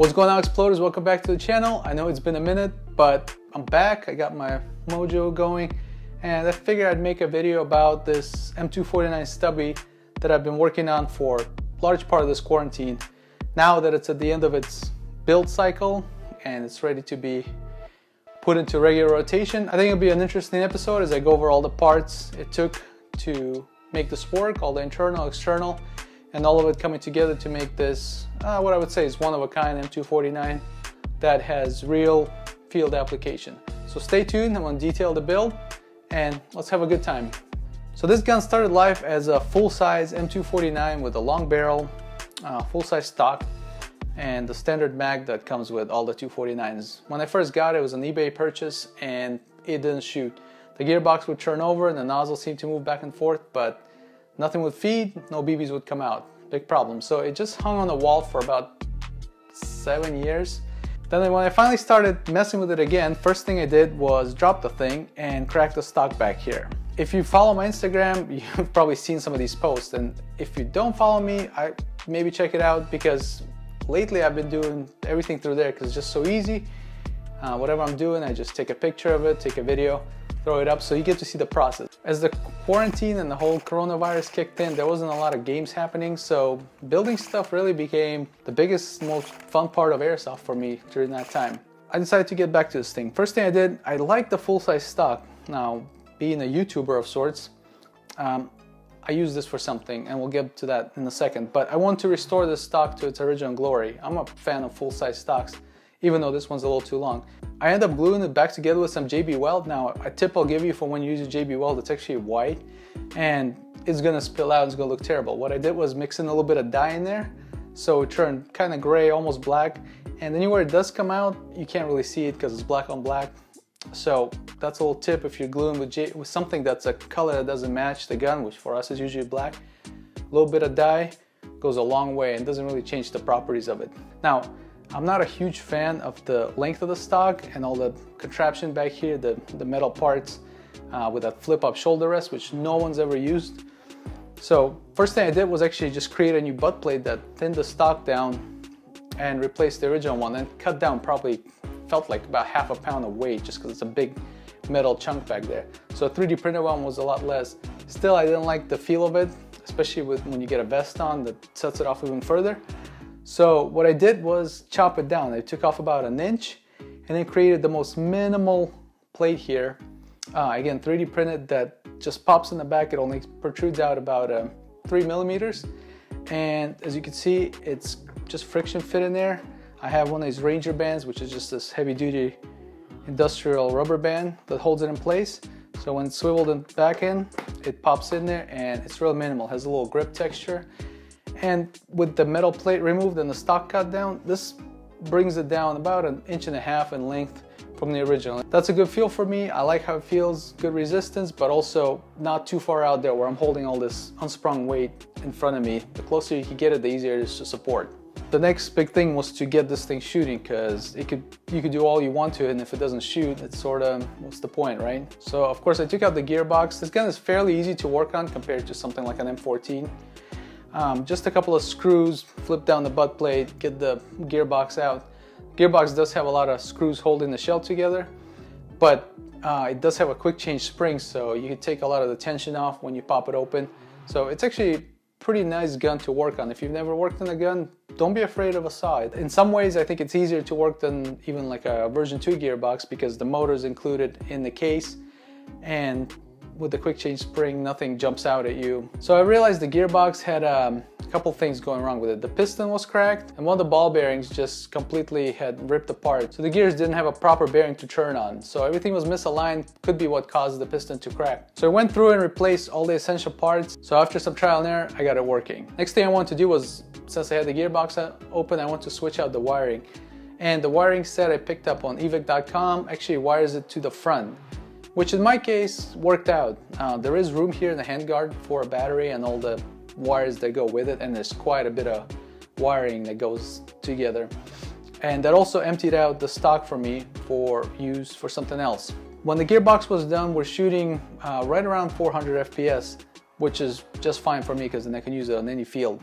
What's going on, Exploders? Welcome back to the channel. I know it's been a minute, but I'm back. I got my mojo going, and I figured I'd make a video about this M249 stubby that I've been working on for a large part of this quarantine. Now that it's at the end of its build cycle and it's ready to be put into regular rotation, I think it'll be an interesting episode as I go over all the parts it took to make this work, all the internal, external, and all of it coming together to make this what I would say is one-of-a-kind M249 that has real field application. So stay tuned, I'm gonna detail the build and let's have a good time. So this gun started life as a full-size M249 with a long barrel, full-size stock, and the standard mag that comes with all the 249s. When I first got it, it was an eBay purchase and it didn't shoot. The gearbox would turn over and the nozzle seemed to move back and forth, but nothing would feed, no BBs would come out. Big problem. So it just hung on the wall for about 7 years. Then when I finally started messing with it again, first thing I did was drop the thing and crack the stock back here. If you follow my Instagram, you've probably seen some of these posts. And if you don't follow me, I maybe check it out, because lately I've been doing everything through there because it's just so easy. Whatever I'm doing, I just take a picture of it, take a video, throw it up, so you get to see the process. As the quarantine and the whole coronavirus kicked in, there wasn't a lot of games happening, so building stuff really became the biggest, most fun part of Airsoft for me during that time. I decided to get back to this thing. First thing I did, I liked the full-size stock. Now, being a YouTuber of sorts, I use this for something, and we'll get to that in a second, but I want to restore this stock to its original glory. I'm a fan of full-size stocks, even though this one's a little too long. I end up gluing it back together with some JB Weld. Now, a tip I'll give you for when you use JB Weld, it's actually white, and it's gonna spill out, it's gonna look terrible. What I did was mix in a little bit of dye in there, so it turned kind of gray, almost black, and anywhere it does come out, you can't really see it because it's black on black. So that's a little tip. If you're gluing with something that's a color that doesn't match the gun, which for us is usually black, a little bit of dye goes a long way and doesn't really change the properties of it. Now, I'm not a huge fan of the length of the stock and all the contraption back here, the metal parts with that flip-up shoulder rest, which no one's ever used. So first thing I did was actually just create a new butt plate that thinned the stock down and replaced the original one, and cut down probably, felt like about half a pound of weight, just because it's a big metal chunk back there. So a 3D printed one was a lot less. Still, I didn't like the feel of it, especially when you get a vest on that sets it off even further. So what I did was chop it down. I took off about 1 inch and then created the most minimal plate here. Again, 3D printed, that just pops in the back. It only protrudes out about 3 millimeters. And as you can see, it's just friction fit in there. I have one of these Ranger bands, which is just this heavy duty industrial rubber band that holds it in place. So when it's swiveled in back in, it pops in there and it's real minimal. It has a little grip texture. And with the metal plate removed and the stock cut down, this brings it down about 1.5 inches in length from the original. That's a good feel for me. I like how it feels, good resistance, but also not too far out there where I'm holding all this unsprung weight in front of me. The closer you can get it, the easier it is to support. The next big thing was to get this thing shooting, because you could do all you want to it, and if it doesn't shoot, it's sort of, what's the point, right? So of course I took out the gearbox. This gun is fairly easy to work on compared to something like an M14. Just a couple of screws, flip down the butt plate, get the gearbox out. Gearbox does have a lot of screws holding the shell together, but it does have a quick change spring, so you can take a lot of the tension off when you pop it open. So it's actually a pretty nice gun to work on. If you've never worked on a gun, don't be afraid of a saw. In some ways, I think it's easier to work than even like a version 2 gearbox, because the motor is included in the case, and with the quick change spring, nothing jumps out at you. So I realized the gearbox had a couple things going wrong with it. The piston was cracked, and one of the ball bearings just completely had ripped apart. So the gears didn't have a proper bearing to turn on. So everything was misaligned, could be what caused the piston to crack. So I went through and replaced all the essential parts. So after some trial and error, I got it working. Next thing I wanted to do was, since I had the gearbox open, I wanted to switch out the wiring. And the wiring set I picked up on evic.com actually wires it to the front, which in my case worked out. There is room here in the handguard for a battery and all the wires that go with it, and there's quite a bit of wiring that goes together. And that also emptied out the stock for me for use for something else. When the gearbox was done, we're shooting right around 400 FPS, which is just fine for me because then I can use it on any field.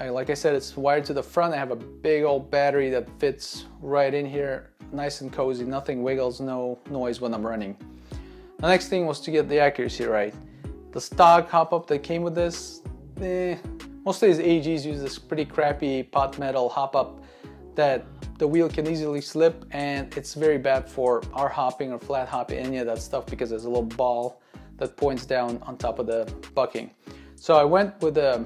Like I said, it's wired to the front. I have a big old battery that fits right in here, nice and cozy, nothing wiggles, no noise when I'm running. The next thing was to get the accuracy right. The stock hop-up that came with this, most of these AEGs use this pretty crappy pot metal hop-up that the wheel can easily slip, and it's very bad for r-hopping or flat-hopping, any of that stuff, because there's a little ball that points down on top of the bucking. So I went with a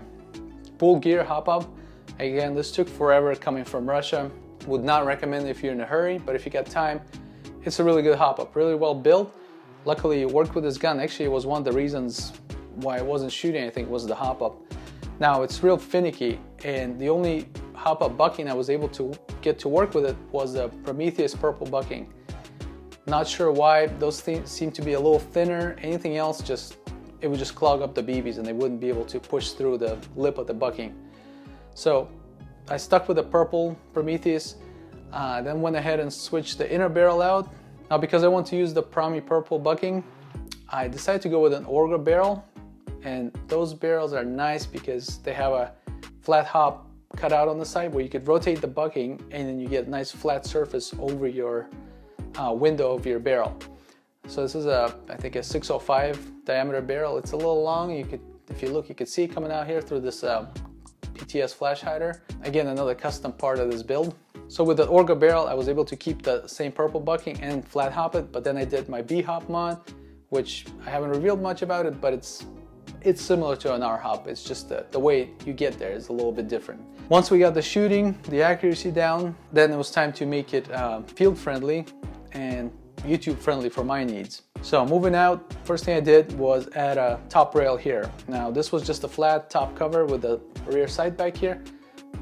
bull gear hop-up. Again, this took forever coming from Russia. Would not recommend if you're in a hurry, but if you got time, it's a really good hop-up, really well built. Luckily, it worked with this gun. Actually, it was one of the reasons why I wasn't shooting anything was the hop-up. Now, it's real finicky, and the only hop-up bucking I was able to get to work with it was the Prometheus purple bucking. Not sure why, those things seem to be a little thinner. Anything else, just it would just clog up the BBs and they wouldn't be able to push through the lip of the bucking. So I stuck with the purple Prometheus, then went ahead and switched the inner barrel out. Now, because I want to use the Promi purple bucking, I decided to go with an Orga barrel, and those barrels are nice because they have a flat hop cut out on the side where you could rotate the bucking and then you get a nice flat surface over your window of your barrel. So this is a, I think, a 605 diameter barrel. It's a little long. You could, if you look, you could see it coming out here through this PTS flash hider. Again, another custom part of this build. So with the Orga barrel, I was able to keep the same purple bucking and flat hop it, but then I did my B-hop mod, which I haven't revealed much about it, but it's similar to an R-hop. It's just the way you get there is a little bit different. Once we got the shooting, the accuracy down, then it was time to make it field friendly and YouTube friendly for my needs. So moving out, first thing I did was add a top rail here. Now this was just a flat top cover with the rear sight back here.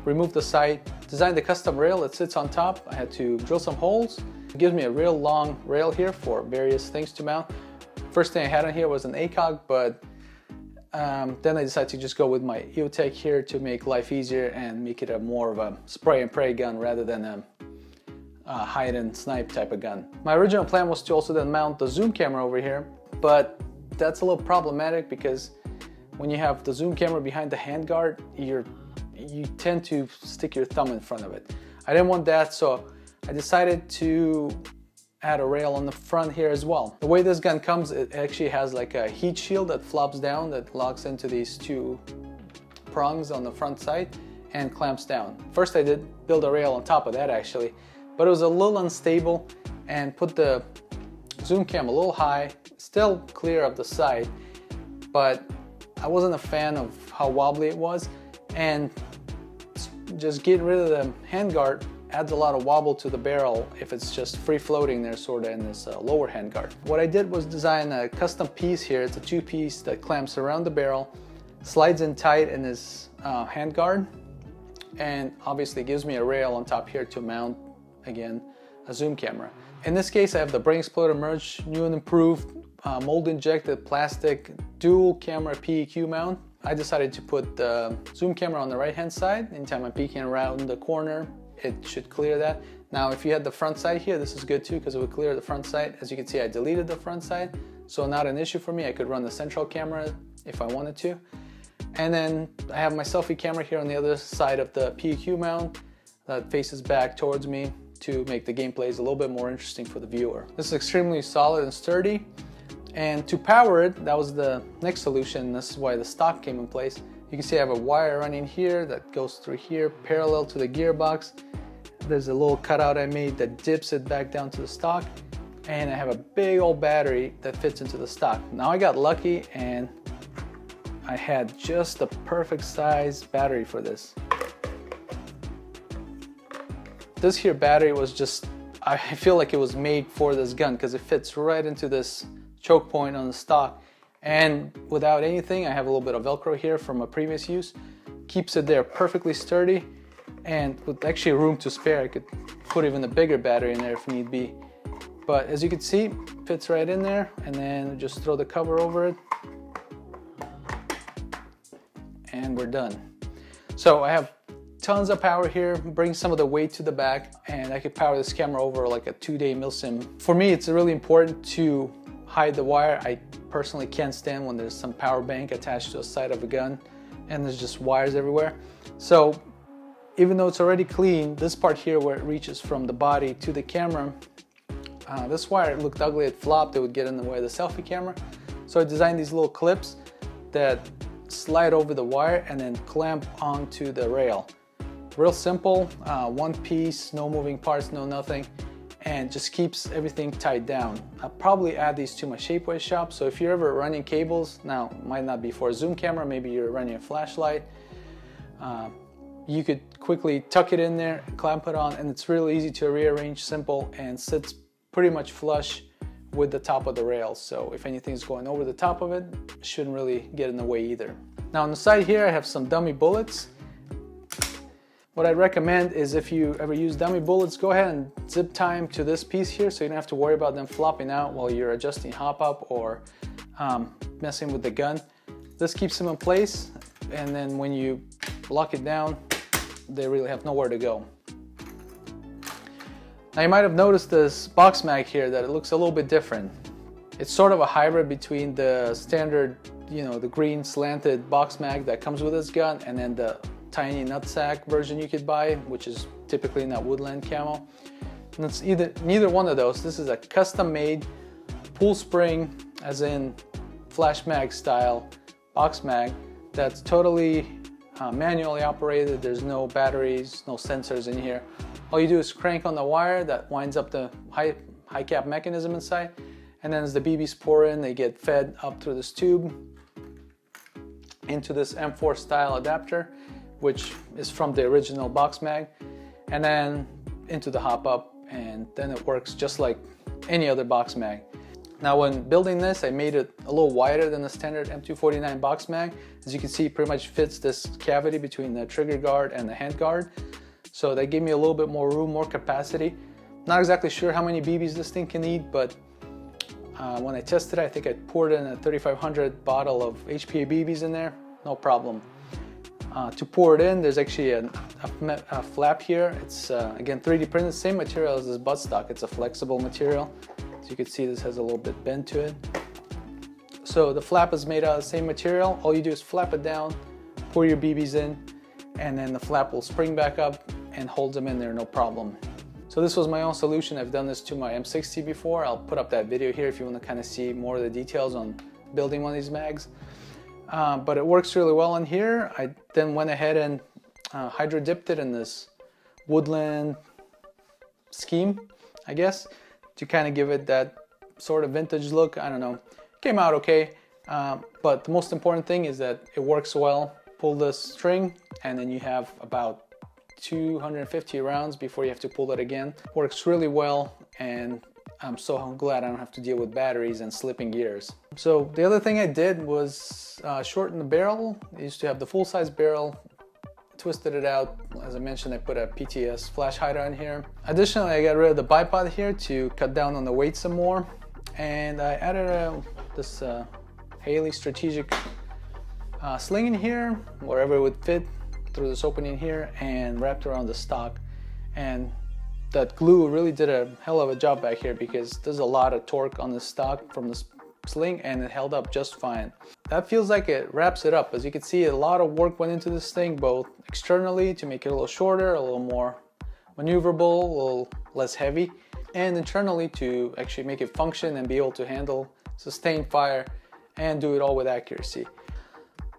Removed the sight, designed the custom rail that sits on top. I had to drill some holes. It gives me a real long rail here for various things to mount. First thing I had on here was an ACOG, but then I decided to just go with my EOTech here to make life easier and make it a more of a spray and pray gun rather than a hide-and snipe type of gun. My original plan was to also then mount the zoom camera over here, but that's a little problematic because when you have the zoom camera behind the handguard, you tend to stick your thumb in front of it. I didn't want that, so I decided to add a rail on the front here as well. The way this gun comes, it actually has like a heat shield that flops down, that locks into these two prongs on the front side and clamps down. First I did build a rail on top of that actually, but it was a little unstable and put the zoom cam a little high, still clear of the side, but I wasn't a fan of how wobbly it was, and just getting rid of the handguard adds a lot of wobble to the barrel if it's just free floating there sort of in this lower handguard. What I did was design a custom piece here. It's a two-piece that clamps around the barrel, slides in tight in this handguard, and obviously gives me a rail on top here to mount, again, a zoom camera. In this case, I have the Brain Exploder merged, new and improved, mold injected plastic dual camera PEQ mount. I decided to put the zoom camera on the right hand side. Anytime I'm peeking around the corner, it should clear that. Now if you had the front side here, this is good too because it would clear the front side. As you can see, I deleted the front side, so not an issue for me. I could run the central camera if I wanted to. And then I have my selfie camera here on the other side of the PEQ mount that faces back towards me to make the gameplays a little bit more interesting for the viewer. This is extremely solid and sturdy. And to power it, that was the next solution. This is why the stock came in place. You can see I have a wire running here that goes through here parallel to the gearbox. There's a little cutout I made that dips it back down to the stock, and I have a big old battery that fits into the stock. Now I got lucky and I had just the perfect size battery for this. This here battery was just, I feel like it was made for this gun because it fits right into this choke point on the stock, and without anything, I have a little bit of Velcro here from a previous use, keeps it there perfectly sturdy, and with actually room to spare I could put even a bigger battery in there if need be. But as you can see, fits right in there, and then just throw the cover over it and we're done. So I have tons of power here, bring some of the weight to the back, and I could power this camera over like a 2-day mil-sim. For me, it's really important to hide the wire. I personally can't stand when there's some power bank attached to the side of a gun and there's just wires everywhere. So even though it's already clean, this part here where it reaches from the body to the camera, this wire looked ugly, it flopped, it would get in the way of the selfie camera. So I designed these little clips that slide over the wire and then clamp onto the rail. Real simple, one piece, no moving parts, no nothing, and just keeps everything tied down. I'll probably add these to my Shapeways shop, so if you're ever running cables, now it might not be for a zoom camera, maybe you're running a flashlight, you could quickly tuck it in there, clamp it on, and it's really easy to rearrange, simple, and sits pretty much flush with the top of the rail, so if anything's going over the top of it, it shouldn't really get in the way either. Now on the side here I have some dummy bullets. What I recommend is if you ever use dummy bullets, go ahead and zip tie them to this piece here so you don't have to worry about them flopping out while you're adjusting hop-up or messing with the gun. This keeps them in place, and then when you lock it down, they really have nowhere to go. Now you might have noticed this box mag here, that it looks a little bit different. It's sort of a hybrid between the standard, you know, the green slanted box mag that comes with this gun, and then the tiny nutsack version you could buy, which is typically in that woodland camo. And it's neither one of those. This is a custom made pull spring, as in flash mag style box mag, that's totally manually operated. There's no batteries, no sensors in here. All you do is crank on the wire that winds up the high cap mechanism inside, and then as the BBs pour in, they get fed up through this tube into this M4 style adapter, which is from the original box mag, and then into the hop-up, and then it works just like any other box mag. Now when building this, I made it a little wider than the standard M249 box mag. As you can see, it pretty much fits this cavity between the trigger guard and the hand guard. So that gave me a little bit more room, more capacity. Not exactly sure how many BBs this thing can eat, but when I tested it, I think I poured in a 3500 bottle of HPA BBs in there, no problem. To pour it in, there's actually a flap here. It's again 3D printed, same material as this buttstock. It's a flexible material, so you can see this has a little bit bend to it. So the flap is made out of the same material. All you do is flap it down, pour your BBs in, and then the flap will spring back up and holds them in there, no problem. So this was my own solution. I've done this to my M60 before. I'll put up that video here if you want to kind of see more of the details on building one of these mags. But it works really well in here. I then went ahead and hydro dipped it in this woodland scheme, I guess, to kind of give it that sort of vintage look. I don't know, came out okay, but the most important thing is that it works well. Pull the string and then you have about 250 rounds before you have to pull it again. Works really well, and I'm so glad I don't have to deal with batteries and slipping gears. So the other thing I did was shorten the barrel. I used to have the full-size barrel, twisted it out. As I mentioned, I put a PTS flash hider on here. Additionally, I got rid of the bipod here to cut down on the weight some more. And I added this Haley Strategic sling in here, wherever it would fit, through this opening here, and wrapped around the stock. And that glue really did a hell of a job back here, because there's a lot of torque on the stock from this sling, and it held up just fine. That feels like it wraps it up. As you can see, a lot of work went into this thing, both externally to make it a little shorter, a little more maneuverable, a little less heavy, and internally to actually make it function and be able to handle sustained fire and do it all with accuracy.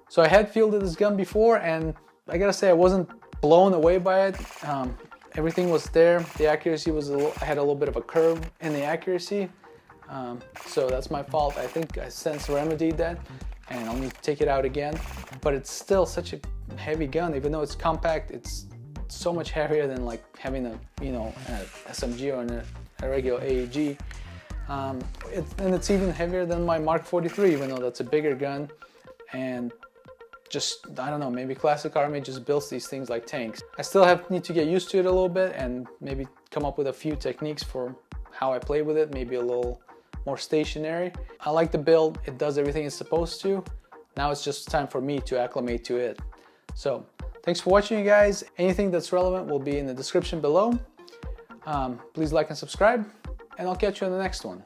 So I had fielded this gun before, and I gotta say I wasn't blown away by it. Everything was there. The accuracy was had a little bit of a curve in the accuracy, so that's my fault. I think I since remedied that, and I'll need to take it out again. But it's still such a heavy gun, even though it's compact. It's so much heavier than like having a, you know, an SMG or a regular AEG, and it's even heavier than my Mark 43, even though that's a bigger gun. And just, I don't know, maybe Classic Army just builds these things like tanks. I still need to get used to it a little bit and maybe come up with a few techniques for how I play with it, maybe a little more stationary. I like the build, it does everything it's supposed to. Now it's just time for me to acclimate to it. So, thanks for watching, you guys. Anything that's relevant will be in the description below. Please like and subscribe, and I'll catch you in the next one.